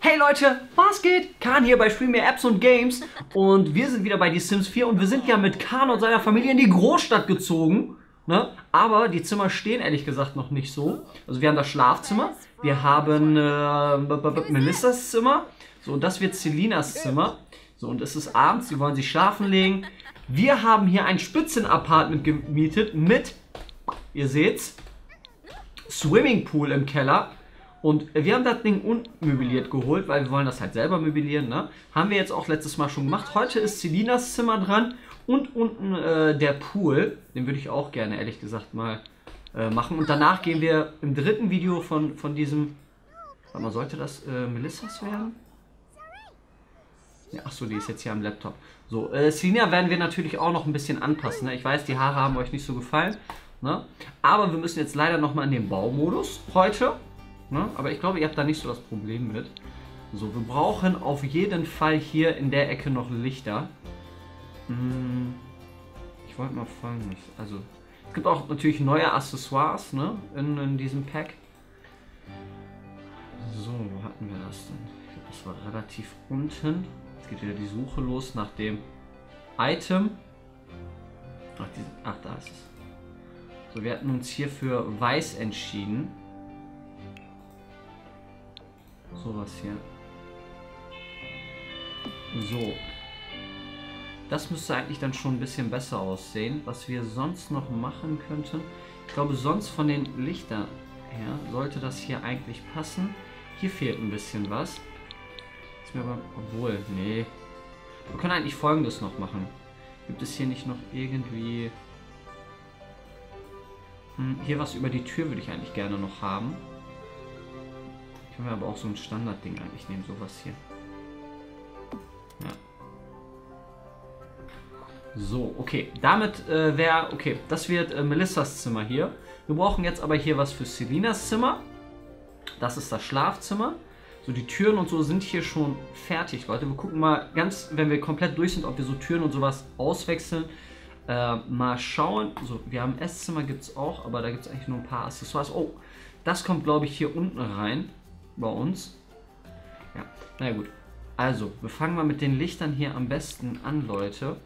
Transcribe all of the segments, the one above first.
Hey Leute, was geht? Khan hier bei StreamYar Apps und Games und wir sind wieder bei The Sims 4 und wir sind ja mit Khan und seiner Familie in die Großstadt gezogen, ne? Aber die Zimmer stehen ehrlich gesagt noch nicht so. Also wir haben das Schlafzimmer, wir haben Melissas Zimmer, so, und das wird Selinas Zimmer. So, und es ist abends, sie wollen sich schlafen legen. Wir haben hier ein Spitzen-Apartment gemietet mit, ihr seht's, Swimmingpool im Keller. Und wir haben das Ding unmöbliert geholt, weil wir wollen das halt selber möblieren, ne? Haben wir jetzt auch letztes Mal schon gemacht. Heute ist Selinas Zimmer dran und unten der Pool. Den würde ich auch gerne, ehrlich gesagt, mal machen. Und danach gehen wir im dritten Video von diesem... Warte mal, sollte das Melissas werden? Ja, achso, die ist jetzt hier am Laptop. So, Selina werden wir natürlich auch noch ein bisschen anpassen, ne? Ich weiß, die Haare haben euch nicht so gefallen, ne? Aber wir müssen jetzt leider nochmal in den Baumodus heute. Ne? Aber ich glaube, ihr habt da nicht so das Problem mit. So, wir brauchen auf jeden Fall hier in der Ecke noch Lichter. Ich wollte mal fragen, also es gibt auch natürlich neue Accessoires, ne? in diesem Pack. So, wo hatten wir das denn? Das war relativ unten. Jetzt geht wieder die Suche los nach dem Item. Ach, da ist es. So, wir hatten uns hier für Weiß entschieden. Sowas hier. So. Das müsste eigentlich dann schon ein bisschen besser aussehen. Was wir sonst noch machen könnten. Ich glaube, sonst von den Lichtern her sollte das hier eigentlich passen. Hier fehlt ein bisschen was. Ist mir aber, obwohl, nee. Wir können eigentlich Folgendes noch machen. Gibt es hier nicht noch irgendwie... hier was über die Tür würde ich eigentlich gerne noch haben. Können wir aber auch so ein Standardding eigentlich nehmen, sowas hier. Ja. So, okay. Damit wäre, okay, das wird Melissas Zimmer hier. Wir brauchen jetzt aber hier was für Selinas Zimmer. Das ist das Schlafzimmer. So, die Türen und so sind hier schon fertig, Leute. Wir gucken mal ganz, wenn wir komplett durch sind, ob wir so Türen und sowas auswechseln. Mal schauen. So, wir haben Esszimmer, gibt es auch, aber da gibt es eigentlich nur ein paar Accessoires. Oh, das kommt, glaube ich, hier unten rein. Bei uns. Ja, na gut. Also, wir fangen mal mit den Lichtern hier am besten an, Leute.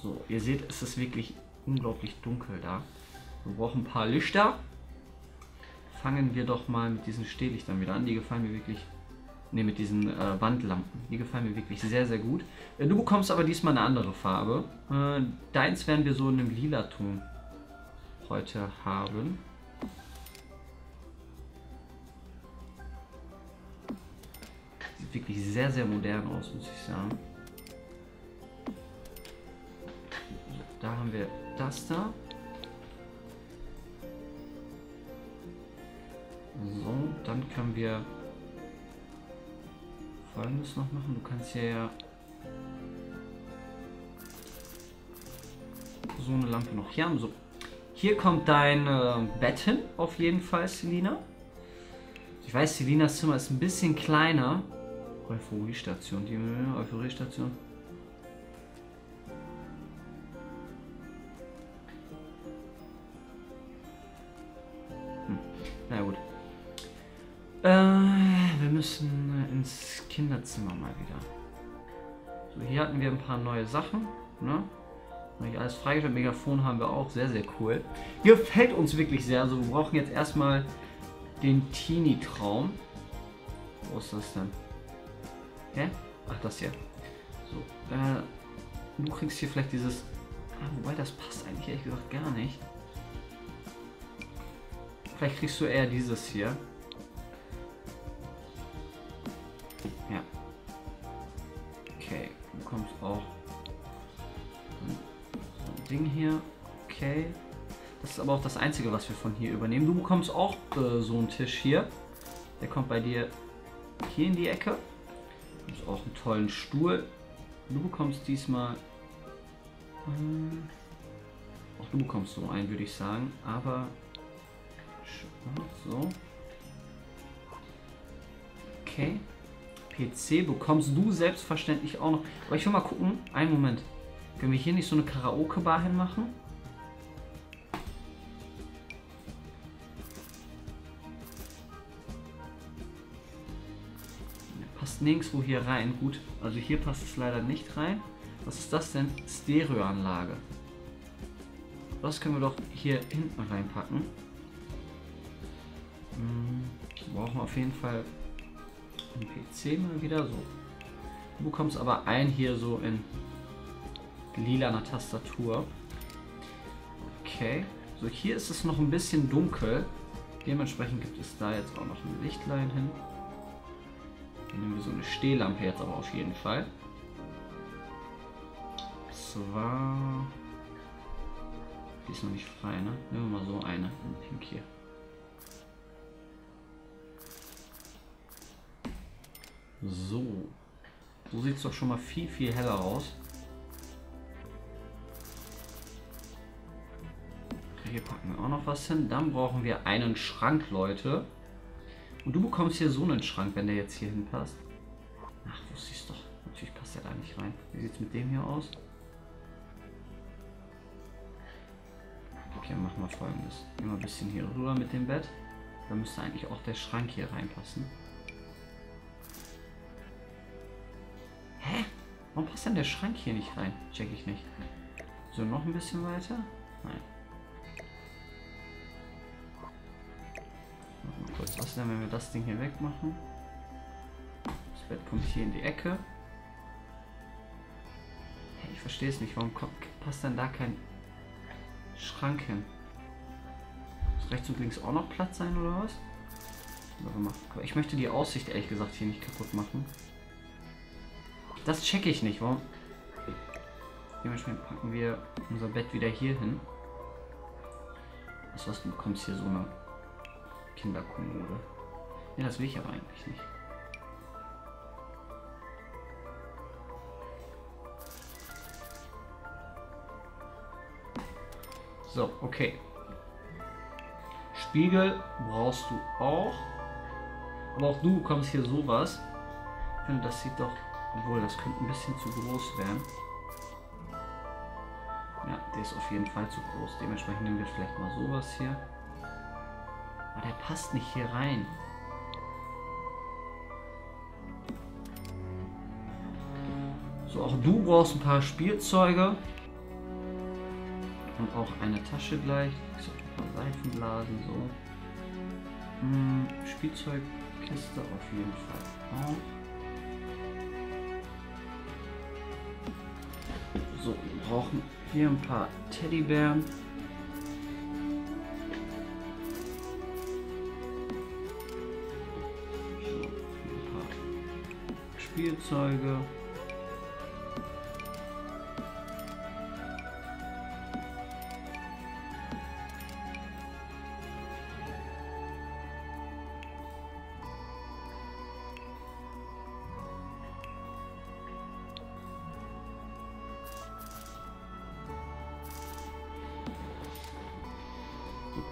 So, ihr seht, es ist wirklich unglaublich dunkel da. Wir brauchen ein paar Lichter. Fangen wir doch mal mit diesen Stehlichtern wieder an. Die gefallen mir wirklich... Ne, mit diesen Wandlampen. Die gefallen mir wirklich sehr, sehr gut. Du bekommst aber diesmal eine andere Farbe. Deins werden wir so in einem lila Ton heute haben. Sieht wirklich sehr, sehr modern aus, muss ich sagen. Da haben wir das da. So, dann können wir Folgendes noch machen. Du kannst hier ja so eine Lampe noch hier haben. So. Hier kommt dein Bett hin, auf jeden Fall, Selina. Ich weiß, Selinas Zimmer ist ein bisschen kleiner. Euphorie-Station, die Euphorie-Station. Na gut. Wir müssen ins Kinderzimmer mal wieder. So, hier hatten wir ein paar neue Sachen, ne? Ich alles freigestellt. Megafon haben wir auch. Sehr, sehr cool. Gefällt uns wirklich sehr. Also wir brauchen jetzt erstmal den Teenie-Traum. Wo ist das denn? Hä? Ach, das hier. So, du kriegst hier vielleicht dieses... Ah, wobei, das passt eigentlich ehrlich gesagt gar nicht. Vielleicht kriegst du eher dieses hier. Ja. Okay, du bekommst auch... Ding hier, okay. Das ist aber auch das Einzige, was wir von hier übernehmen. Du bekommst auch so einen Tisch hier. Der kommt bei dir hier in die Ecke. Du bekommst auch einen tollen Stuhl. Du bekommst diesmal... auch du bekommst so einen, würde ich sagen. Aber... So. Okay. PC bekommst du selbstverständlich auch noch. Aber ich will mal gucken. Einen Moment. Können wir hier nicht so eine Karaoke-Bar hinmachen? passt nirgendwo hier rein. Gut, also hier passt es leider nicht rein. Was ist das denn? Stereoanlage. Das können wir doch hier hinten reinpacken. Brauchen wir auf jeden Fall einen PC mal wieder so. Du bekommst aber ein hier so in lilaner Tastatur. Okay. So, hier ist es noch ein bisschen dunkel. Dementsprechend gibt es da jetzt auch noch ein Lichtlein hin. Hier nehmen wir so eine Stehlampe jetzt aber auf jeden Fall. Zwar. Die ist noch nicht frei, ne? Nehmen wir mal so eine in Pink hier. So. So sieht es doch schon mal viel, viel heller aus. Okay, hier packen wir auch noch was hin. Dann brauchen wir einen Schrank, Leute. Und du bekommst hier so einen Schrank, wenn der jetzt hier hinpasst. Ach, wusste ich es doch. Natürlich passt der da nicht rein. Wie sieht es mit dem hier aus? Okay, machen wir Folgendes. Gehen wir ein bisschen hier rüber mit dem Bett. Da müsste eigentlich auch der Schrank hier reinpassen. Hä? Warum passt denn der Schrank hier nicht rein? Check ich nicht. So, noch ein bisschen weiter? Nein. Machen wir kurz was, wenn wir das Ding hier wegmachen. Das Bett kommt hier in die Ecke. Hey, ich verstehe es nicht. Warum passt denn da kein Schrank hin? Muss rechts und links auch noch Platz sein oder was? Ich möchte die Aussicht ehrlich gesagt hier nicht kaputt machen. Das checke ich nicht, warum? Dementsprechend packen wir unser Bett wieder hier hin. Das was, du bekommst hier so eine Kinderkommode. Ja, das will ich aber eigentlich nicht. So, okay. Spiegel brauchst du auch. Aber auch du bekommst hier sowas. Ich finde, das sieht doch... Obwohl, das könnte ein bisschen zu groß werden. Ja, der ist auf jeden Fall zu groß. Dementsprechend nehmen wir vielleicht mal sowas hier. Aber der passt nicht hier rein. So, auch du brauchst ein paar Spielzeuge. Und auch eine Tasche gleich. Ich sollte ein paar Seifenblasen, so. Spielzeugkiste auf jeden Fall auch. So, wir brauchen hier ein paar Teddybären. So, ein paar Spielzeuge.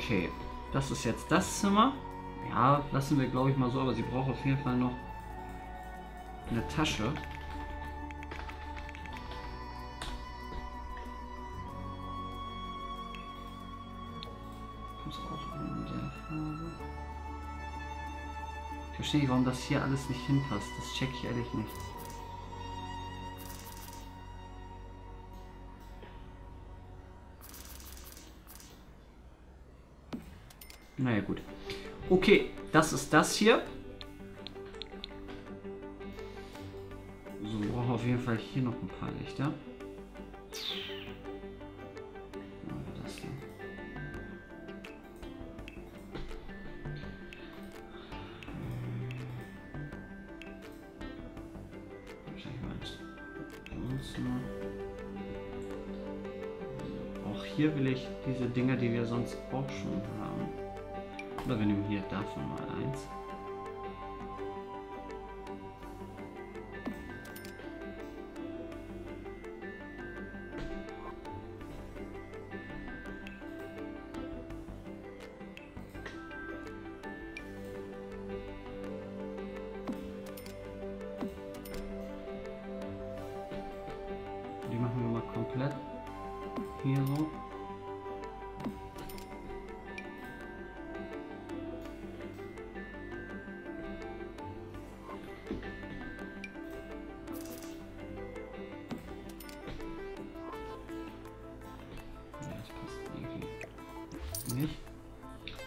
Okay, das ist jetzt das Zimmer. Ja, lassen wir glaube ich mal so, aber sie braucht auf jeden Fall noch eine Tasche. Ich verstehe nicht, warum das hier alles nicht hinpasst. Das check ich ehrlich nicht. Naja, gut. Okay, das ist das hier. So, wir brauchen auf jeden Fall hier noch ein paar Lichter. Das hier. Auch hier will ich diese Dinger, die wir sonst auch schon haben. Oder wir nehmen hier davon mal eins. Die machen wir mal komplett hier so.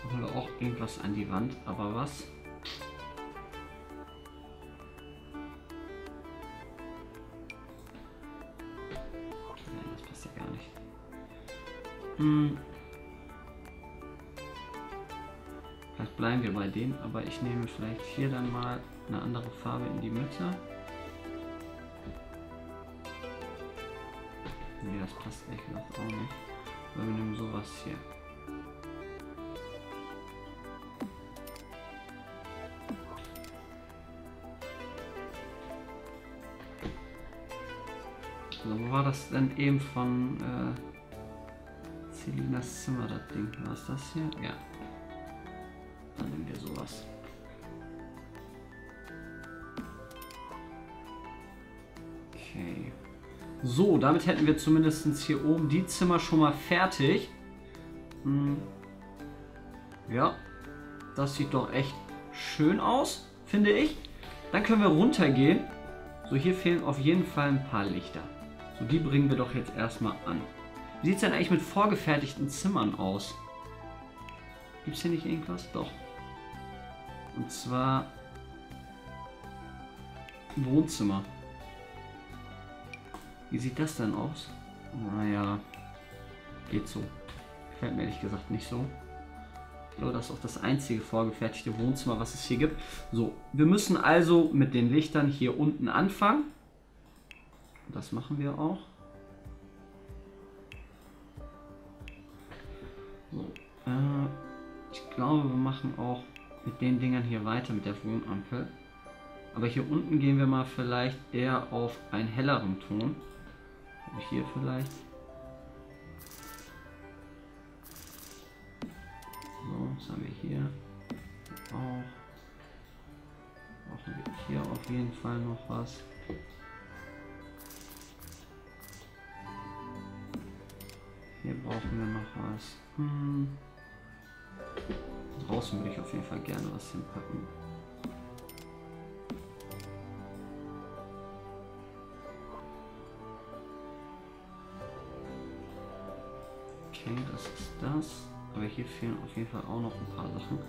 Ich hole auch irgendwas an die Wand, aber was? Nein, das passt ja gar nicht. Vielleicht bleiben wir bei dem, aber ich nehme vielleicht hier dann mal eine andere Farbe in die Mitte. Nee, das passt echt auch nicht. Weil wir nehmen sowas hier. So, wo war das denn eben von Selinas Zimmer, das Ding? War es das hier? Ja. Dann nehmen wir sowas. Okay. So, damit hätten wir zumindest hier oben die Zimmer schon mal fertig. Ja, das sieht doch echt schön aus, finde ich. Dann können wir runtergehen. So, hier fehlen auf jeden Fall ein paar Lichter. So, die bringen wir doch jetzt erstmal an. Wie sieht es denn eigentlich mit vorgefertigten Zimmern aus? Gibt es hier nicht irgendwas? Doch. Und zwar Wohnzimmer. Wie sieht das denn aus? Naja, geht so. Gefällt mir ehrlich gesagt nicht so. Ich glaube, das ist auch das einzige vorgefertigte Wohnzimmer, was es hier gibt. So, wir müssen also mit den Lichtern hier unten anfangen. Das machen wir auch. So, ich glaube, wir machen auch mit den Dingern hier weiter mit der Wohnampel. Aber hier unten gehen wir mal vielleicht eher auf einen helleren Ton. Hier vielleicht. So, was haben wir hier? Auch. Brauchen wir hier auf jeden Fall noch was. Hier brauchen wir noch was. Draußen würde ich auf jeden Fall gerne was hinpacken. Okay, das ist das. Aber hier fehlen auf jeden Fall auch noch ein paar Sachen.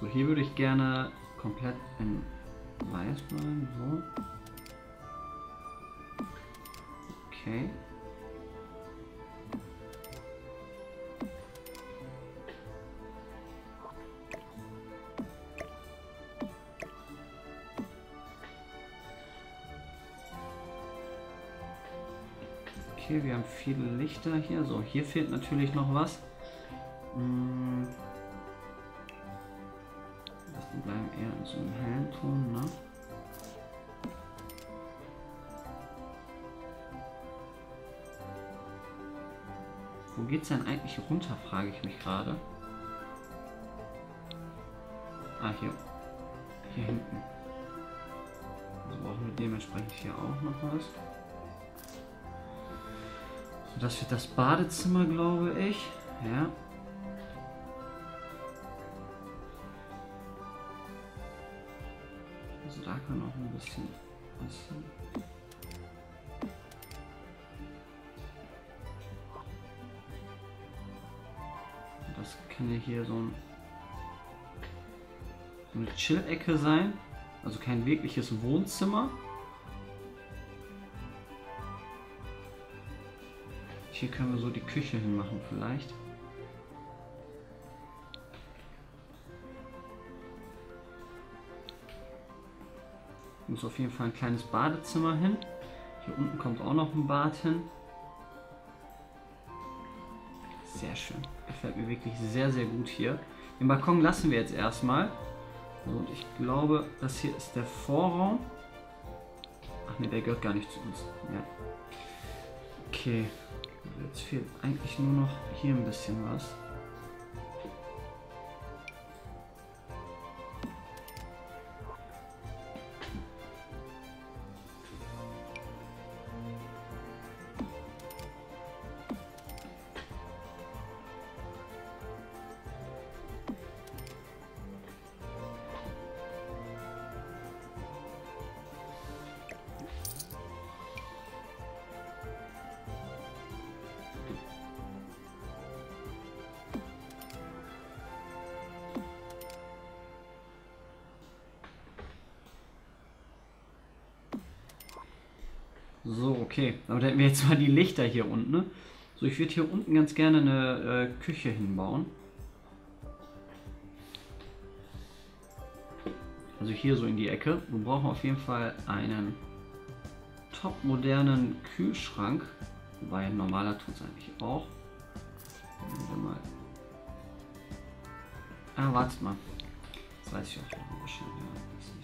So, hier würde ich gerne komplett in weiß bleiben. So. Okay. Okay, wir haben viele Lichter hier. So, hier fehlt natürlich noch was. Das bleiben eher in so einem hellen Ton, ne? Wo geht's denn eigentlich runter, frage ich mich gerade. Ah, hier. Hier hinten. Also brauchen wir dementsprechend hier auch noch was. Das wird das Badezimmer, glaube ich. Ja. Also da kann auch ein bisschen was hin. Das kann ja hier so eine Chill-Ecke sein. Also kein wirkliches Wohnzimmer. Hier können wir so die Küche hinmachen vielleicht. Muss auf jeden Fall ein kleines Badezimmer hin. Hier unten kommt auch noch ein Bad hin. Sehr schön. Gefällt mir wirklich sehr, sehr gut hier. Den Balkon lassen wir jetzt erstmal. Und ich glaube, das hier ist der Vorraum. Ach ne, der gehört gar nicht zu uns. Ja. Okay. Jetzt fehlt eigentlich nur noch hier ein bisschen was. okay. Aber da hätten wir jetzt mal die Lichter hier unten, ne? So, ich würde hier unten ganz gerne eine Küche hinbauen. Also hier so in die Ecke. Wir brauchen auf jeden Fall einen topmodernen Kühlschrank. Wobei ein normaler tut es eigentlich auch. Nehmen wir mal. Ah, wartet mal. Das weiß ich auch noch wahrscheinlich.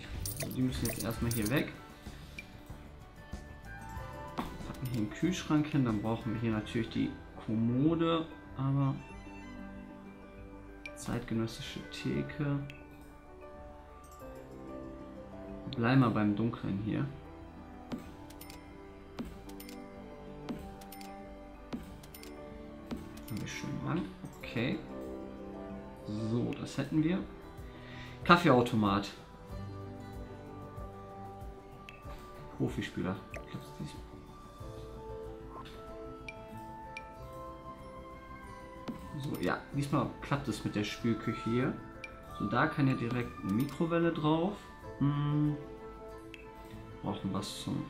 Ja, also die müssen jetzt erstmal hier weg. Packen hier einen Kühlschrank hin. Dann brauchen wir hier natürlich die Kommode. Aber zeitgenössische Theke. Bleib mal beim Dunkeln hier. Haben wir schön an. Okay. So, das hätten wir. Kaffeeautomat. Profispieler. So, ja. Diesmal klappt es mit der Spülküche hier. So, da kann ja direkt eine Mikrowelle drauf. Brauchen was zum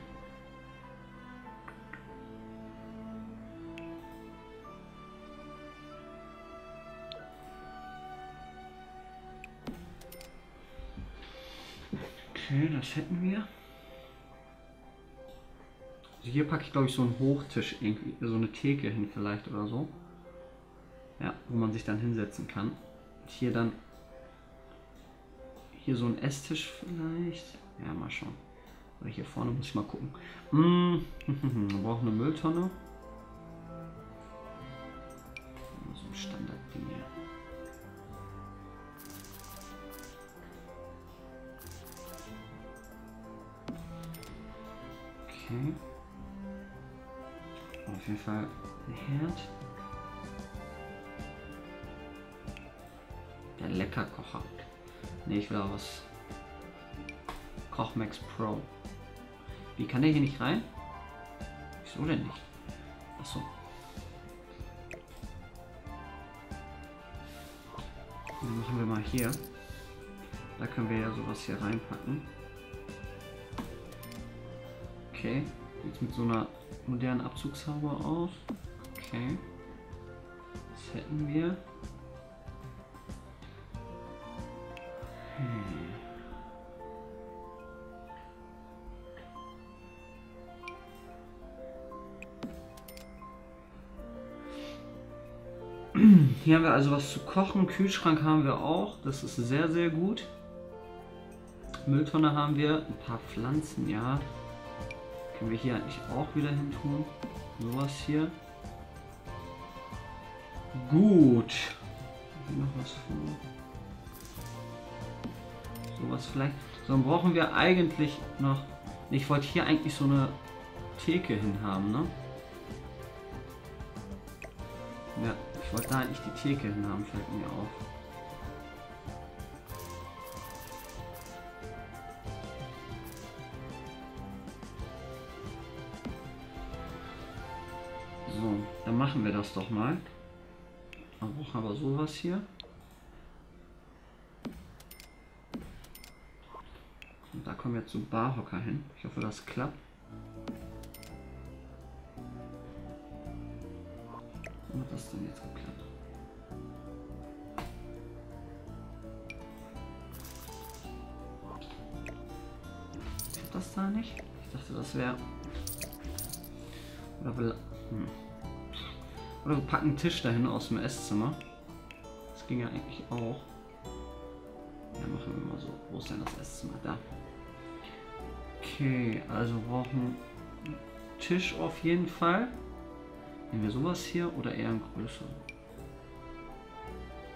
okay, das hätten wir. Also hier packe ich glaube ich so einen Hochtisch irgendwie, so eine Theke hin vielleicht oder so. Ja, wo man sich dann hinsetzen kann. Und hier dann hier so ein Esstisch vielleicht. Ja, mal schauen. Aber hier vorne muss ich mal gucken. Wir brauchen eine Mülltonne. So ein Standardding hier. Okay. Auf jeden Fall ein Herd. Der Leckerkocher. Ne, ich will aber was. Kochmax Pro. Wie kann der hier nicht rein? Wieso denn nicht? Achso. Dann machen wir mal hier. Da können wir ja sowas hier reinpacken. Okay. Sieht mit so einer modernen Abzugshaube aus. Okay. Das hätten wir. Hier haben wir also was zu kochen, Kühlschrank haben wir auch, das ist sehr, sehr gut. Mülltonne haben wir, ein paar Pflanzen, ja. Können wir hier eigentlich auch wieder hin tun. Sowas hier. Gut. Hier noch was vor. Sowas vielleicht. So, dann brauchen wir eigentlich noch. Ich wollte hier eigentlich so eine Theke hin haben, ne? Ja. Ich wollte da eigentlich die Theke hin haben, fällt mir auf. So, dann machen wir das doch mal. Wir brauchen aber sowas hier. Und da kommen wir zum Barhocker hin. Ich hoffe, das klappt. Hat das denn jetzt geklappt? Hat das da nicht? Ich dachte, das wäre. Oder wir packen einen Tisch dahin aus dem Esszimmer. Das ging ja eigentlich auch. Ja, machen wir mal so. Wo ist denn das Esszimmer? Da. Okay, also brauchen einen Tisch auf jeden Fall. Nehmen wir sowas hier oder eher ein größeres?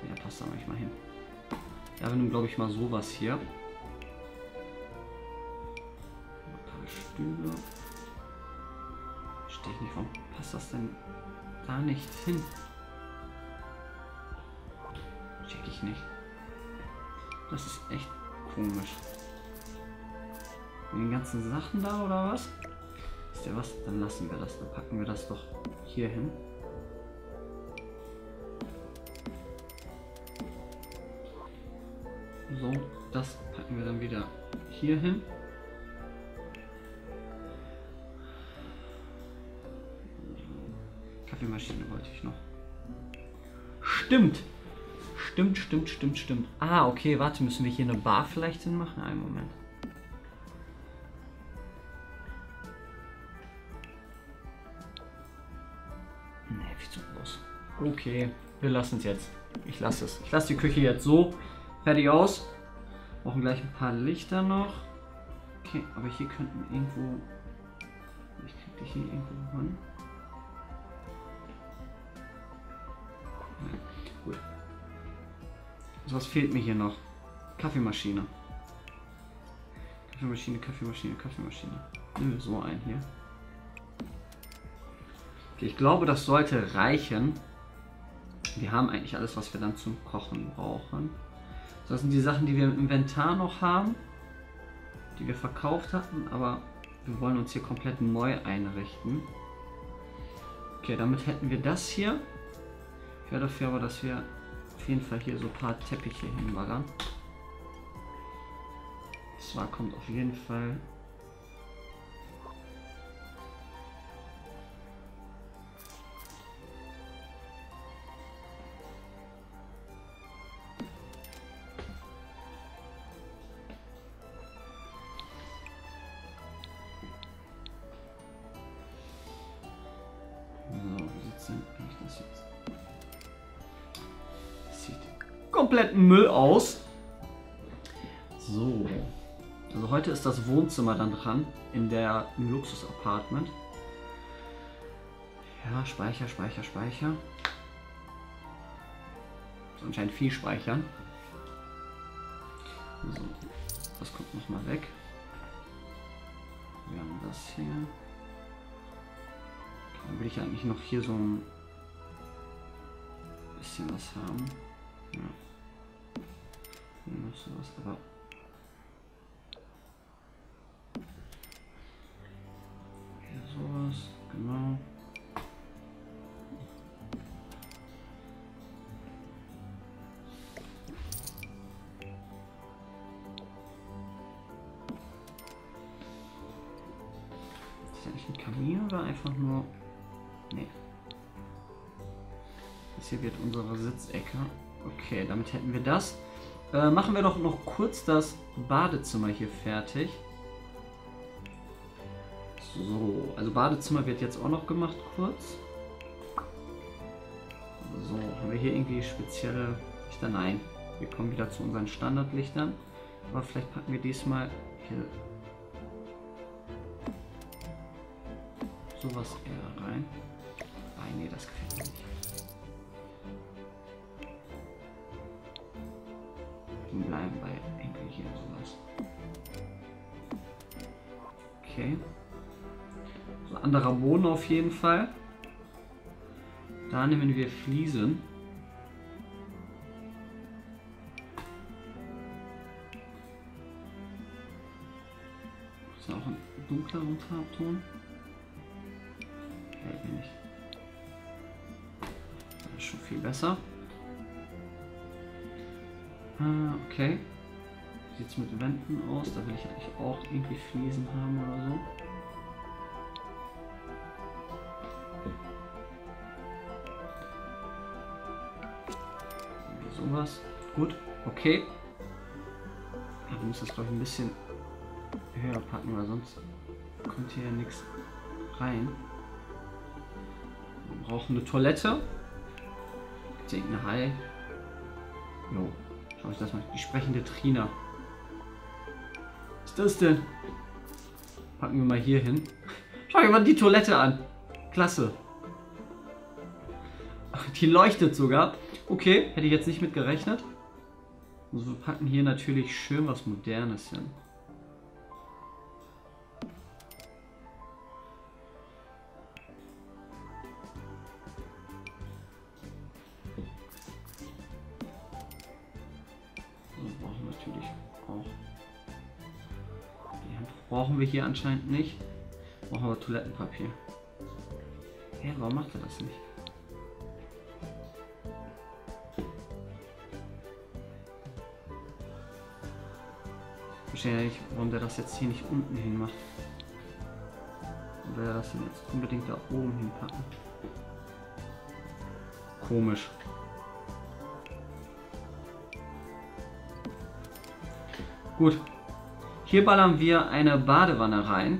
Ja, passt da manchmal hin. Ja, wir nehmen glaube ich mal sowas hier. Ein paar Stühle. Verstehe ich nicht, warum passt das denn da nicht hin? Check ich nicht. Das ist echt komisch. Mit den ganzen Sachen da oder was? Wisst ihr was? Dann lassen wir das. Dann packen wir das doch hier hin. So, das packen wir dann wieder hier hin. Kaffeemaschine wollte ich noch. Stimmt. Stimmt. Ah, okay, warte, müssen wir hier eine Bar vielleicht hinmachen? Einen Moment. Ne, viel zu groß. Okay, wir lassen es jetzt. Ich lasse es. Ich lasse die Küche jetzt so fertig aus. Brauchen gleich ein paar Lichter noch. Okay, aber hier könnten wir irgendwo... Ich krieg dich hier irgendwo hin. Ja, gut. Also was fehlt mir hier noch? Kaffeemaschine. Kaffeemaschine. Nehmen wir so ein hier. Okay, ich glaube, das sollte reichen. Wir haben eigentlich alles, was wir dann zum Kochen brauchen. Das sind die Sachen, die wir im Inventar noch haben, die wir verkauft hatten, aber wir wollen uns hier komplett neu einrichten. Okay, damit hätten wir das hier. Ich wäre dafür aber, dass wir auf jeden Fall hier so ein paar Teppiche hinballern. Zwar kommt auf jeden Fall... Müll aus. So. Also heute ist das Wohnzimmer dann dran in der Luxus-Apartment. Ja, Speicher. Ist anscheinend viel speichern. So. Das kommt nochmal weg. Wir haben das hier. Dann will ich eigentlich noch hier so ein bisschen was haben. Ja. Sowas, aber ja, sowas, genau. Ist das eigentlich ein Kamin oder einfach nur... Nee. Das hier wird unsere Sitzecke. Okay, damit hätten wir das. Machen wir doch noch kurz das Badezimmer hier fertig. So, also Badezimmer wird jetzt auch noch gemacht kurz. So, haben wir hier irgendwie spezielle Lichter? Nein, wir kommen wieder zu unseren Standardlichtern. Aber vielleicht packen wir diesmal hier sowas eher rein. Ah, nee, das gefällt mir nicht. Bleiben bei irgendwie hier sowas. Okay. So, anderer Boden auf jeden Fall. Da nehmen wir Fliesen. Ist auch ein dunkleren Farbton. Gefällt mir nicht. Das ist schon viel besser. Okay. Wie sieht es mit Wänden aus? Da will ich eigentlich auch irgendwie Fliesen haben oder so. Sowas. Gut. Okay. Ich muss das, glaube ich, ein bisschen höher packen, weil sonst kommt hier ja nichts rein. Wir brauchen eine Toilette. Gibt es irgendeine Halle? Jo. Schau ich das mal. Die sprechende Trina. Was ist das denn? Packen wir mal hier hin. Schau dir mal die Toilette an. Klasse. Die leuchtet sogar. Okay, hätte ich jetzt nicht mit gerechnet. Also wir packen hier natürlich schön was Modernes hin. Brauchen wir hier anscheinend nicht. Brauchen wir Toilettenpapier. Hä, warum macht er das nicht? Ich verstehe nicht, warum der das jetzt hier nicht unten hin macht. Oder er das denn jetzt unbedingt da oben hinpacken. komisch. Gut. Hier ballern wir eine Badewanne rein.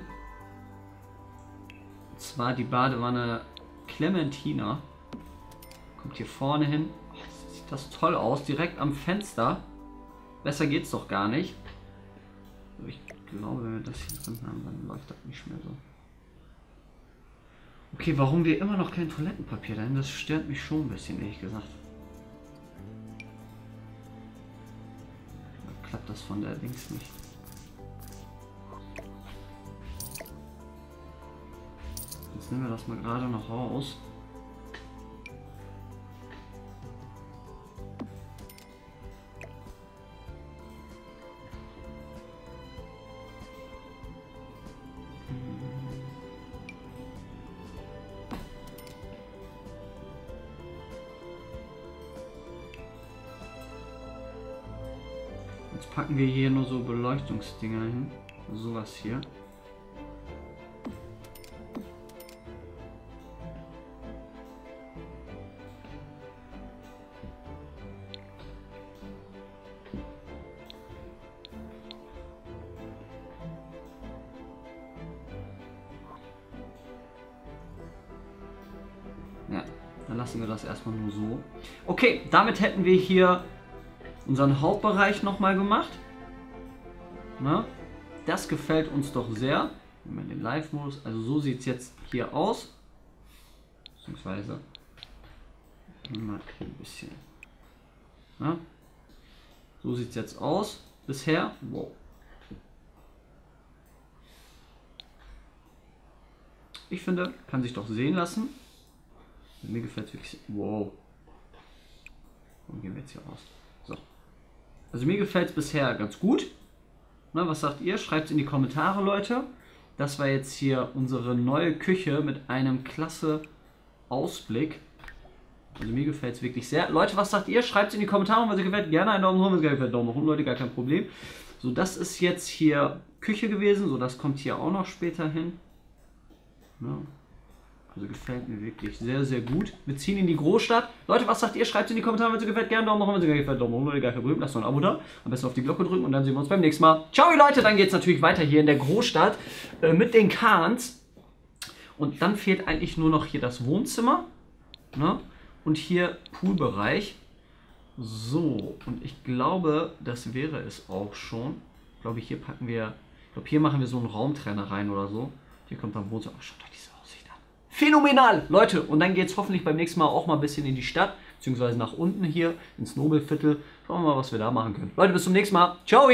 Und zwar die Badewanne Clementina. Kommt hier vorne hin. Oh, sieht das toll aus. Direkt am Fenster. Besser geht's doch gar nicht. Ich glaube, wenn wir das hier drin haben, dann läuft das nicht mehr so. Okay, warum wir immer noch kein Toilettenpapier dahin, das stört mich schon ein bisschen, ehrlich gesagt. Da klappt das von der Dings nicht. Jetzt nehmen wir das mal gerade noch raus. Packen wir hier nur so Beleuchtungsdinger hin. Sowas hier. Ja, dann lassen wir das erstmal nur so. Okay, damit hätten wir hier unseren Hauptbereich nochmal gemacht. Na, das gefällt uns doch sehr. Nehmen wir den Live-Modus. Also so sieht es jetzt hier aus. Beziehungsweise mal ein bisschen. Na, so sieht es jetzt aus. Bisher. Wow. Ich finde, kann sich doch sehen lassen. Mir gefällt es wirklich. Wow. Und gehen wir jetzt hier raus. So. Also mir gefällt es bisher ganz gut. Na, was sagt ihr? Schreibt es in die Kommentare, Leute. Das war jetzt hier unsere neue Küche mit einem klasse Ausblick. Also mir gefällt es wirklich sehr. Leute, was sagt ihr? Schreibt es in die Kommentare, wenn es euch gefällt. Gerne einen Daumen hoch, wenn es euch gefällt. Daumen hoch, Leute, gar kein Problem. So, das ist jetzt hier Küche gewesen. So, das kommt hier auch noch später hin. Ja. Also gefällt mir wirklich sehr, sehr gut. Wir ziehen in die Großstadt. Leute, was sagt ihr? Schreibt es in die Kommentare, wenn es euch gefällt. Gerne Daumen hoch, wenn es euch gefällt. Daumen hoch, gar kein Problem. Lasst noch ein Abo da. Am besten auf die Glocke drücken und dann sehen wir uns beim nächsten Mal. Ciao, ihr Leute. Dann geht es natürlich weiter hier in der Großstadt mit den Khans. Und dann fehlt eigentlich nur noch hier das Wohnzimmer. Ne? Und hier Poolbereich. So, und ich glaube, das wäre es auch schon. Ich glaube, hier packen wir... Ich glaube, hier machen wir so einen Raumtrenner rein oder so. Hier kommt dann Wohnzimmer. Oh, schaut euch diese Aussicht an. Phänomenal, Leute. Und dann geht es hoffentlich beim nächsten Mal auch mal ein bisschen in die Stadt, beziehungsweise nach unten hier, ins Nobelviertel. Schauen wir mal, was wir da machen können. Leute, bis zum nächsten Mal. Ciao!